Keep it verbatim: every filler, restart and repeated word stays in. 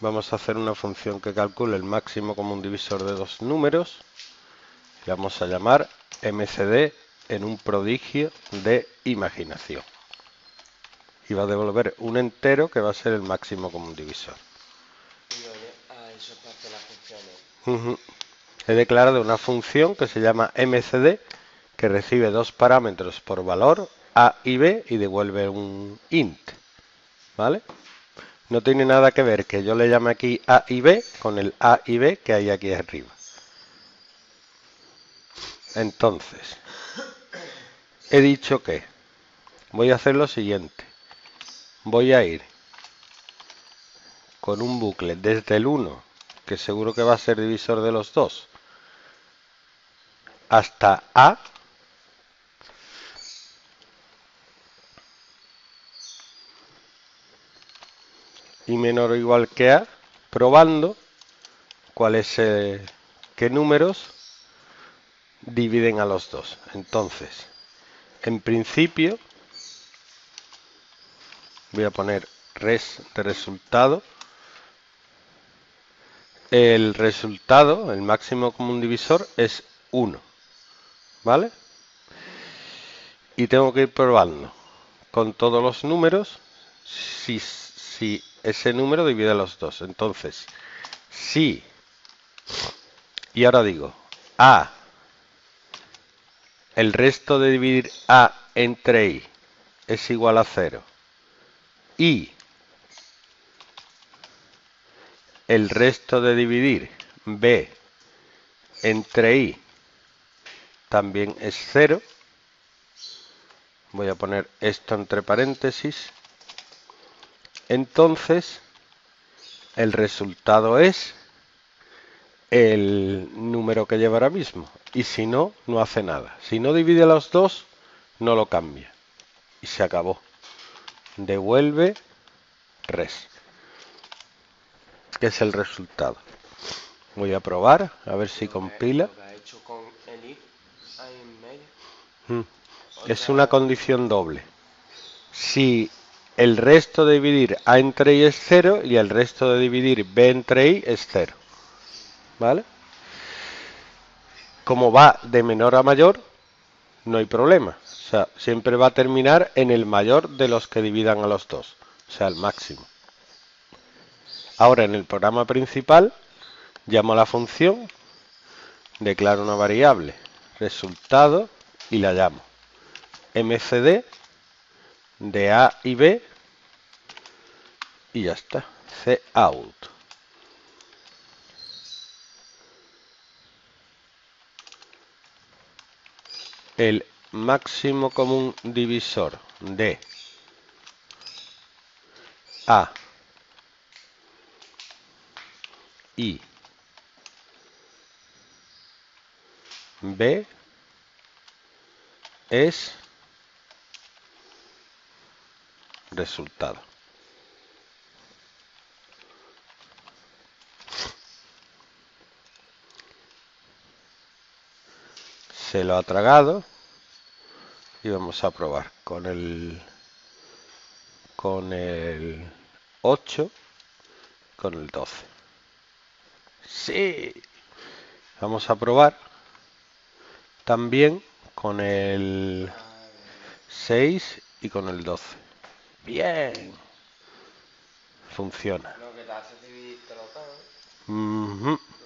vamos a hacer una función que calcule el máximo común divisor de dos números. La vamos a llamar mcd en un prodigio de imaginación. Y va a devolver un entero que va a ser el máximo común divisor. A eso parte las funciones. Uh-huh. He declarado una función que se llama mcd, que recibe dos parámetros por valor, a y b, y devuelve un int. ¿Vale? No tiene nada que ver que yo le llame aquí a y b con el a y b que hay aquí arriba. Entonces, he dicho que voy a hacer lo siguiente. Voy a ir con un bucle desde el uno, que seguro que va a ser divisor de los dos, hasta A, y menor o igual que A, probando cuáles, eh, qué números dividen a los dos. Entonces, en principio, voy a poner res de resultado. El resultado, el máximo común divisor, es uno. ¿Vale? Y tengo que ir probando con todos los números si, si ese número divide a los dos. Entonces, si, y ahora digo, A, el resto de dividir A entre I es igual a cero. Y el resto de dividir B entre I también es cero. Voy a poner esto entre paréntesis. Entonces, el resultado es el número que lleva ahora mismo. Y si no, no hace nada. Si no divide los dos, no lo cambia. Y se acabó. Devuelve res, que es el resultado. Voy a probar, a ver si compila. Es una condición doble. Si el resto de dividir A entre I es cero y el resto de dividir B entre I es cero. ¿Vale? Como va de menor a mayor, no hay problema. O sea, siempre va a terminar en el mayor de los que dividan a los dos. O sea, el máximo. Ahora, en el programa principal, llamo a la función, declaro una variable, resultado, y la llamo mcd de A y B, y ya está. Cout. El máximo común divisor de A y B es resultado. Se lo ha tragado y vamos a probar con el con el ocho, con el doce. Sí. Vamos a probar también con el seis y con el doce. Bien. Funciona. Lo que te hace dividir te lo pago.